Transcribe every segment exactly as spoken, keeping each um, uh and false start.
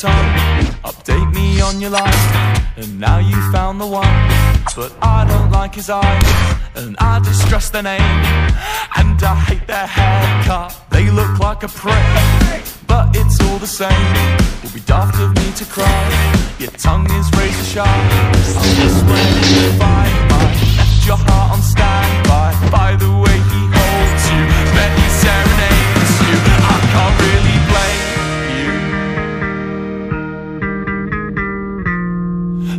time. Update me on your life, and now you found the one. But I don't like his eyes, and I distrust their name, and I hate their haircut. They look like a prick, but it's all the same. Would be daft of me to cry. Your tongue is razor sharp. I'm just waiting to find mine. Left your heart on standby. By the way he holds you, bet he serenades you. I can't really blame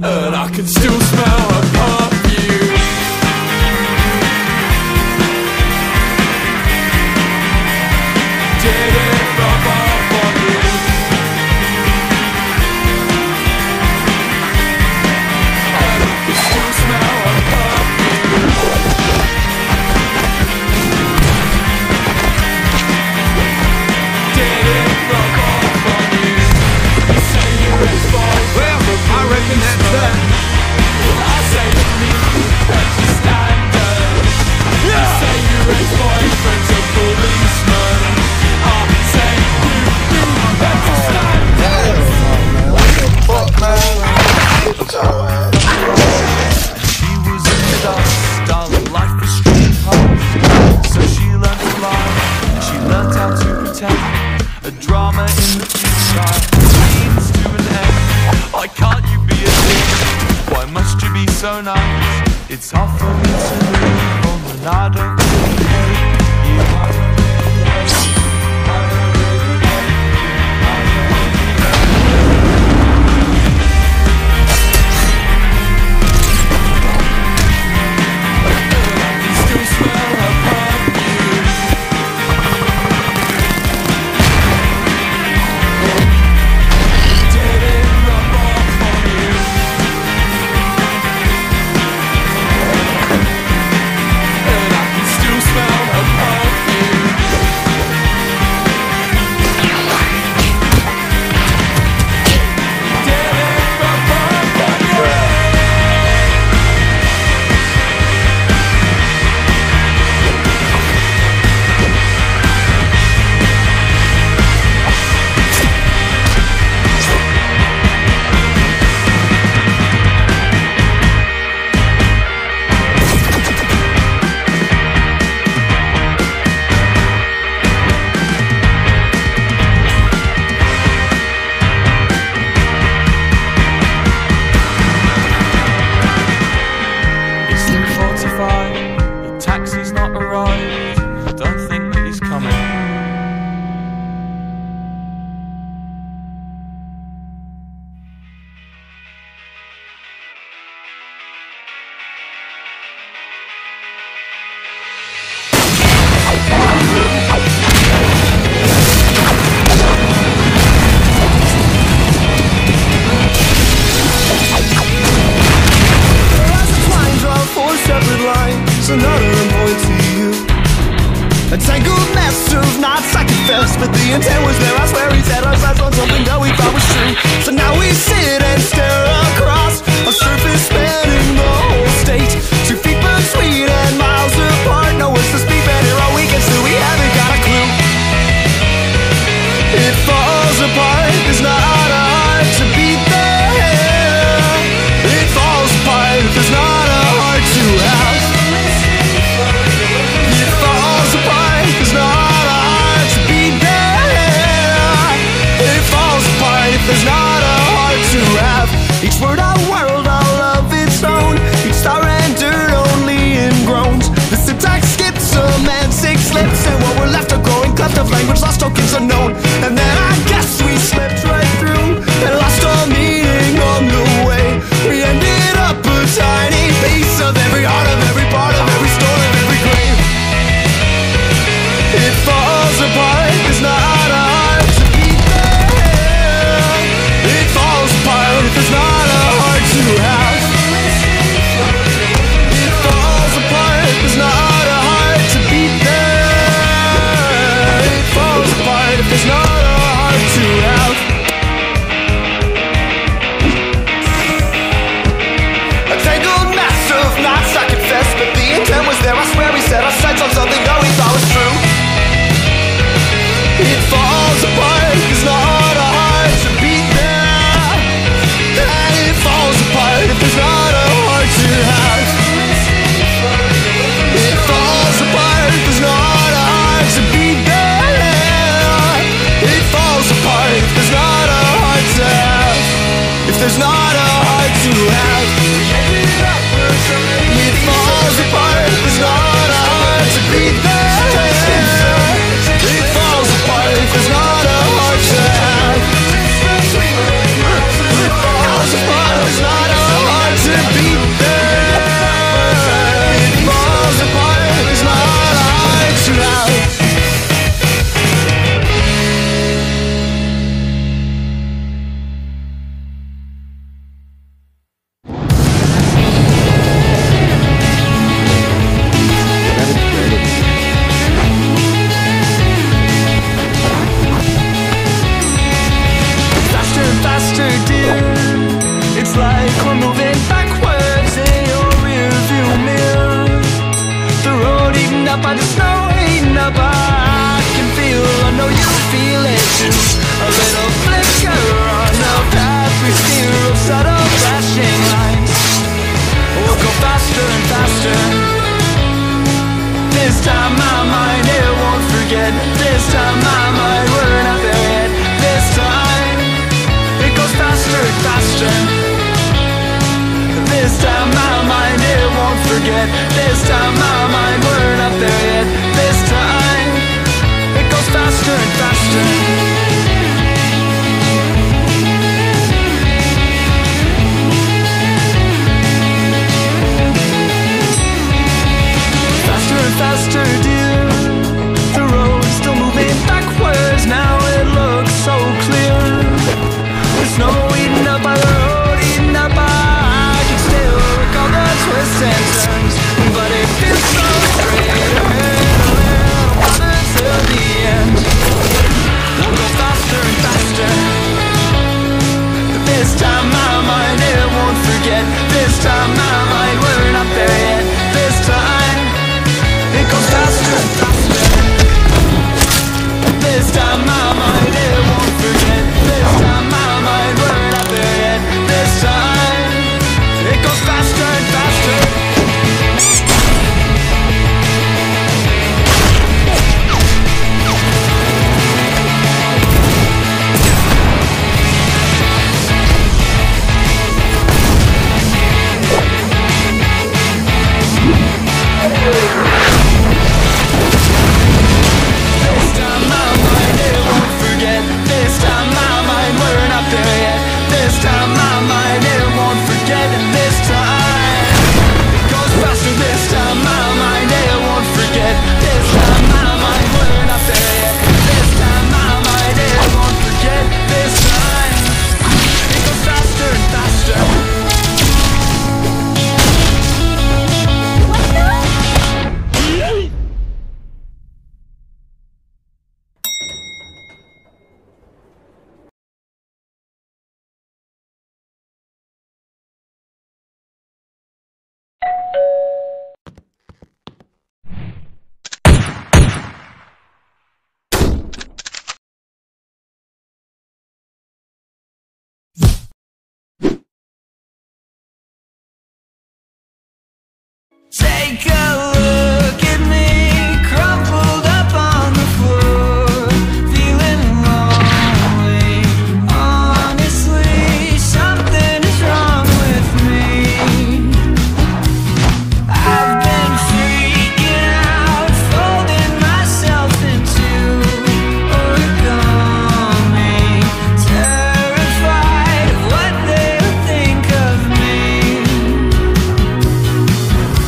you, and I can still smell her perfume. Did it rub off on you? And I can still smell her perfume. Did it rub off on you? You say you went far, well, I reckon that's her. Well, I say you need to break your standard. You say your ex-boyfriend's a policeman. I say you do that to slide. What the fuck, man? She was in the dust, darling, life was straight hard. So she learned to lie, and she learned how to pretend. A drama in the future leads to an end. Why can't you be a dick? Why must you be so nice? It's hard for me to live on when I don't really hate you. I don't really hate you. I don't really hate you. I don't really hate you. I can still smell her perfume. Did it rub off on you? And I can still if there's not a heart to have. It falls apart if there's not a heart to beat there. It falls apart if there's not a heart to have. It falls apart if there's not a heart to beat there. It falls apart if there's not a heart to have. Take a look at me, crumpled up on the floor, feeling lonely. Honestly, something is wrong with me. I've been freaking out, folding myself into origami, terrified of what they'll think of me. Come on.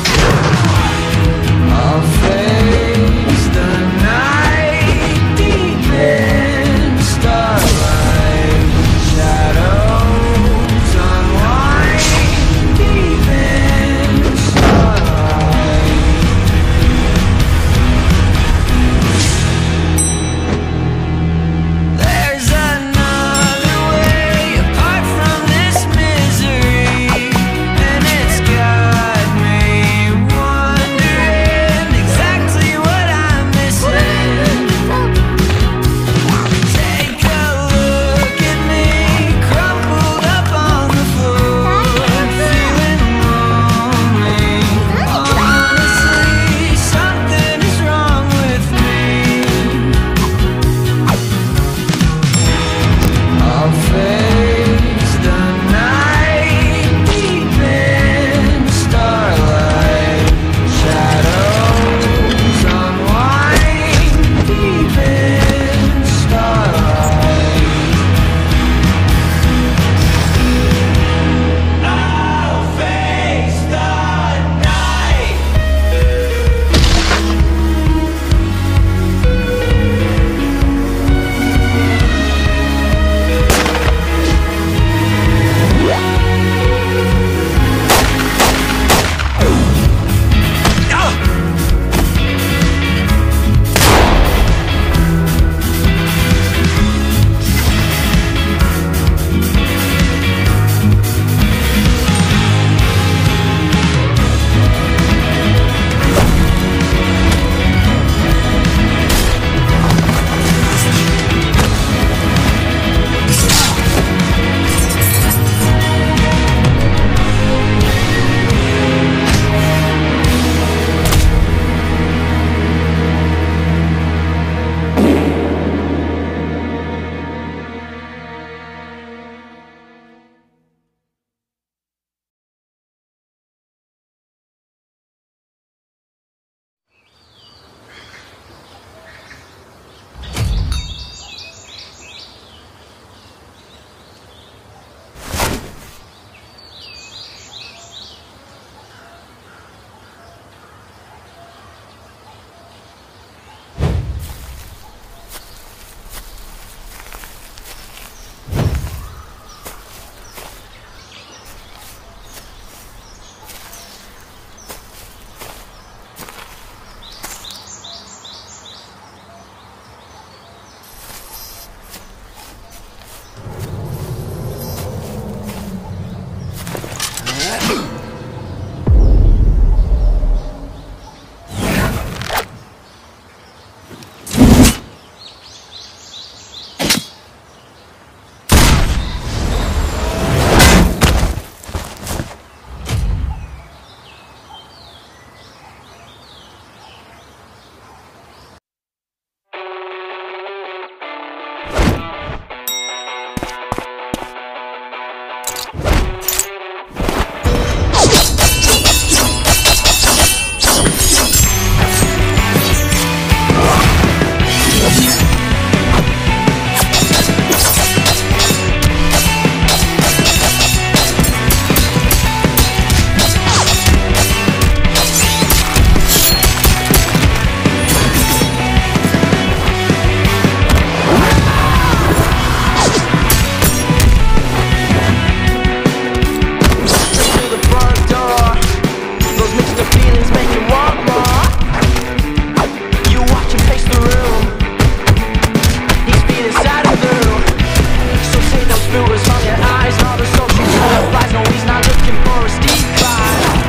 colors on your eyes, all the social butterflies. No, he's not looking for a steep climb,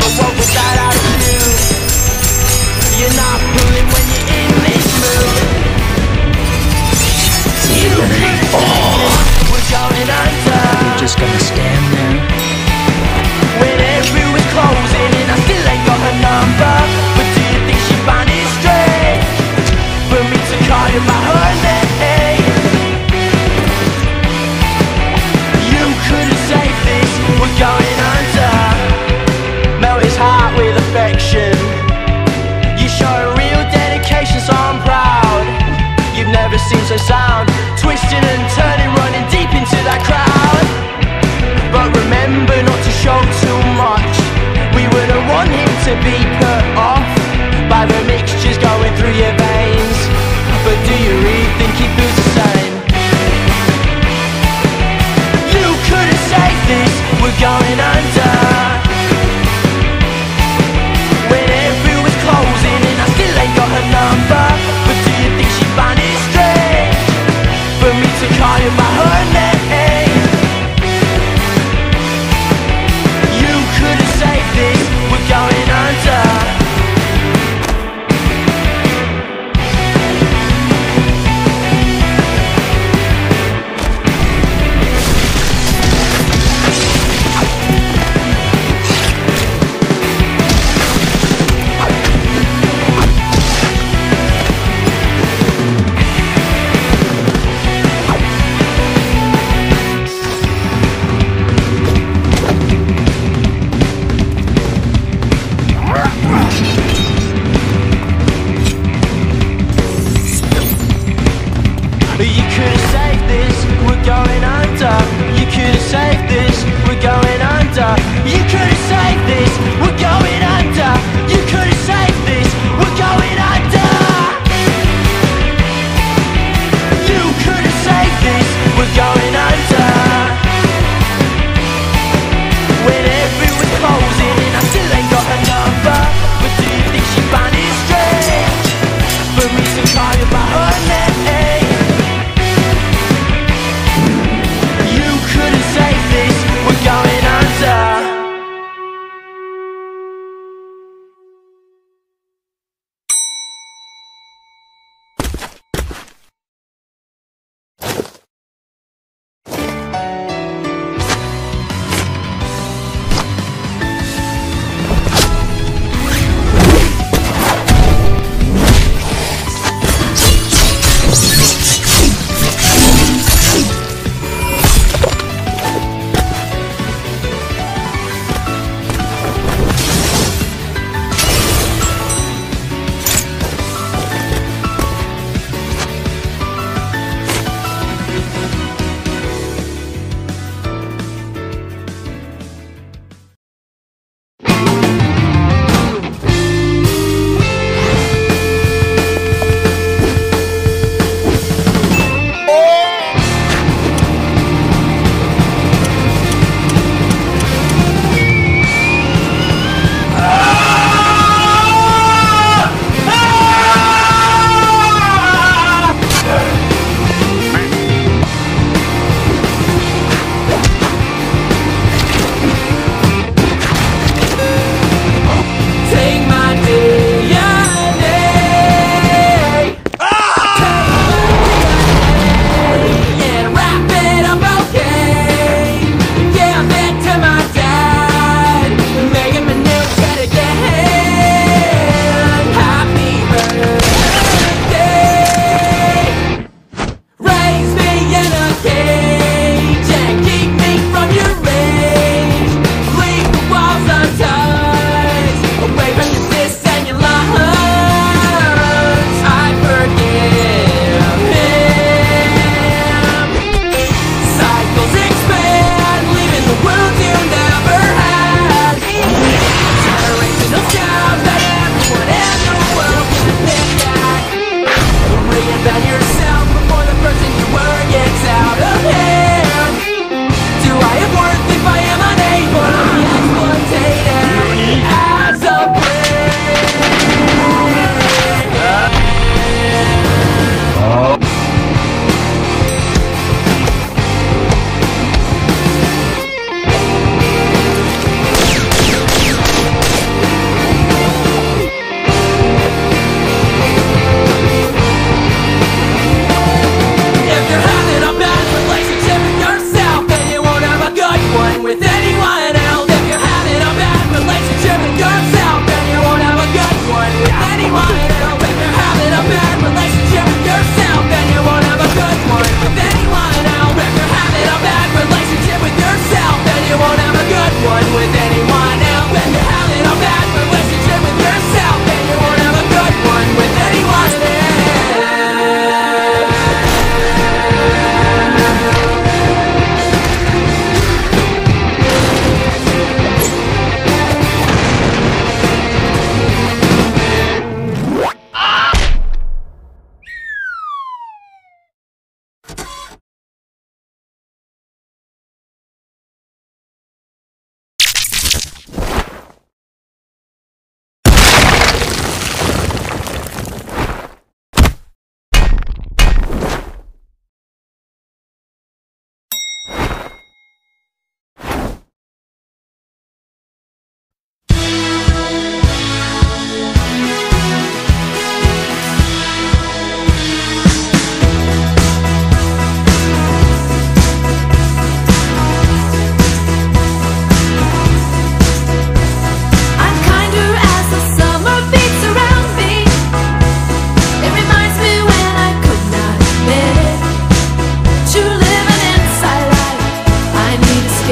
but what was that I knew? You're not fooling when you're in this mood. You and all, we're going under. We're just gonna stand there when every room is closing and I still ain't got her number. But do you think she'd find it strange for me to call you by her name? You couldn't save this, we're going under. Melt his heart with affection. You show real dedication, so I'm proud. You've never seen so sound, twisting and turning, running deep into that crowd. But remember not to show too much. We wouldn't want him to be put off by the mixtures going through your veins. But do you really think he feels the same? You couldn't save this, we're going under. When everything was closing and I still ain't got her number. But do you think she'd find it strange for me to call you by her name? You couldn't save this, we're going under.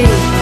day.